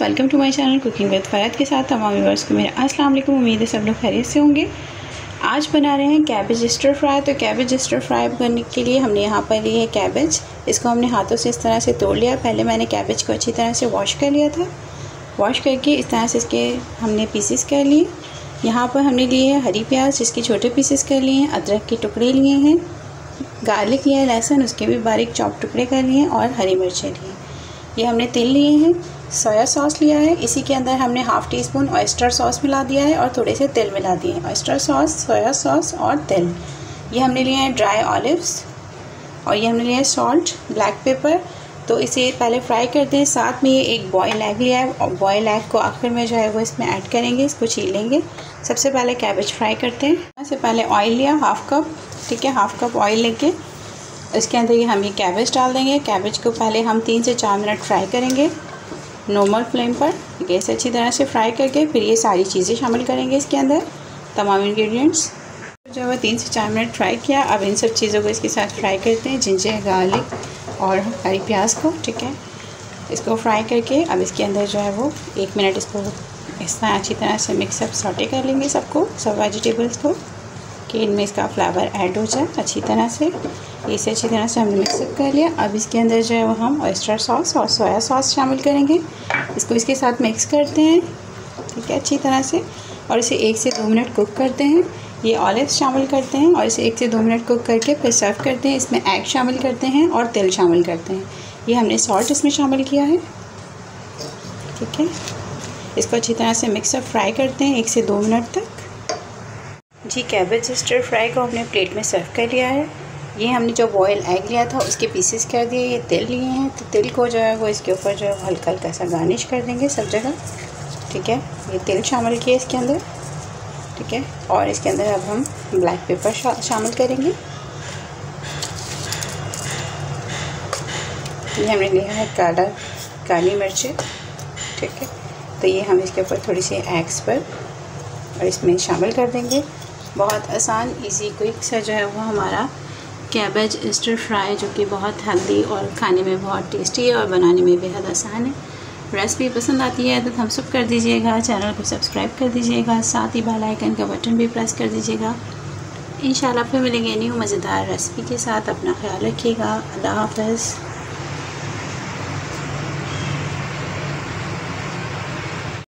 Welcome to my channel cooking with Farhat के साथ तमाम व्यूअर्स को मेरा अस्सलाम वालेकुम। उम्मीद है सब लोग खैरियत से होंगे। आज बना रहे हैं कैबेज स्टर फ्राई। तो कैबेज स्टर फ्राई करने के लिए हमने यहाँ पर ली है कैबेज। इसको हमने हाथों से इस तरह से तोड़ लिया। पहले मैंने कैबेज को अच्छी तरह से वॉश कर लिया था। वॉश करके इस तरह से इसके हमने पीसेस कर लिए। यहाँ पर हमने लिए है हरी प्याज, इसके छोटे पीसेस कर लिए हैं। अदरक के टुकड़े लिए हैं। गार्लिक लिया है, लहसुन उसके भी बारीक चॉप टुकड़े कर लिए हैं और हरी मिर्चें लिए। ये हमने तिल लिए हैं। सोया सॉस लिया है, इसी के अंदर हमने half teaspoon oyster sauce मिला दिया है और थोड़े से तिल मिला दिए हैं। ऑयस्टर सॉस, सोया सॉस और तिल। ये हमने लिए हैं ड्राई ऑलिव्स और ये हमने लिए हैं सॉल्ट, ब्लैक पेपर। तो इसे पहले फ्राई करते हैं। साथ में ये एक बॉयल एग लिया है और बॉयल एग को आखिर में जो है वो इसमें ऐड करेंगे, इसको छीलेंगे। सबसे पहले कैबेज फ्राई करते हैं। सबसे पहले ऑयल लिया हाफ़ कप, ठीक है, हाफ़ कप ऑयल लेके इसके अंदर ये हम ये कैबेज डाल देंगे। कैबेज को पहले हम 3 से 4 मिनट फ्राई करेंगे नॉर्मल फ्लेम पर। गैस अच्छी तरह से फ्राई करके फिर ये सारी चीज़ें शामिल करेंगे इसके अंदर, तमाम इंग्रेडिएंट्स। जो है 3 से 4 मिनट फ्राई किया। अब इन सब चीज़ों को इसके साथ फ्राई करते हैं, जिंजर, गार्लिक और हरी प्याज को, ठीक है। इसको फ्राई करके अब इसके अंदर जो है वो 1 मिनट इसको इस तरह अच्छी तरह से मिक्सअप सॉटे कर लेंगे सबको, सब वेजिटेबल्स को, कि इनमें इसका फ्लेवर ऐड हो जाए अच्छी तरह से। इसे अच्छी तरह से हमने मिक्सअप कर लिया। अब इसके अंदर जो है वो हम ऑयस्टर सॉस और सोया सॉस शामिल करेंगे। इसको इसके साथ मिक्स करते हैं, ठीक है, अच्छी तरह से। और इसे 1 से 2 मिनट कुक करते हैं। ये ऑलिव्स शामिल करते हैं और इसे 1 से 2 मिनट कुक करके फिर सर्व करते हैं। इसमें एग शामिल करते हैं और तिल शामिल करते हैं। ये हमने सॉल्ट इसमें शामिल किया है, ठीक है। इसको अच्छी तरह से मिक्सअप फ्राई करते हैं 1 से 2 मिनट तक। जी, कैबेज स्टर फ्राई को हमने प्लेट में सर्व कर लिया है। ये हमने जो बॉयल एग लिया था उसके पीसेस कर दिए। ये तिल लिए हैं, तो तिल को जो है वो इसके ऊपर जो है हल्का हल्का सा गार्निश कर देंगे सब जगह, ठीक है। ये तिल शामिल किए इसके अंदर, ठीक है। और इसके अंदर अब हम ब्लैक पेपर शामिल करेंगे। ये हमने लिया है काली मिर्चें, ठीक है। तो ये हम इसके ऊपर थोड़ी सी एग्स पर और इसमें शामिल कर देंगे। बहुत आसान, इजी, क्विक सा जो है वो हमारा कैबेज स्टर फ्राई, जो कि बहुत हेल्दी और खाने में बहुत टेस्टी है और बनाने में बेहद आसान है। रेसिपी पसंद आती है तो थम्स अप कर दीजिएगा, चैनल को सब्सक्राइब कर दीजिएगा, साथ ही बेल आइकन का बटन भी प्रेस कर दीजिएगा। इंशाल्लाह फिर मिलेंगे न्यू मज़ेदार रेसिपी के साथ। अपना ख्याल रखिएगा। अल्लाह हाफ़िज़।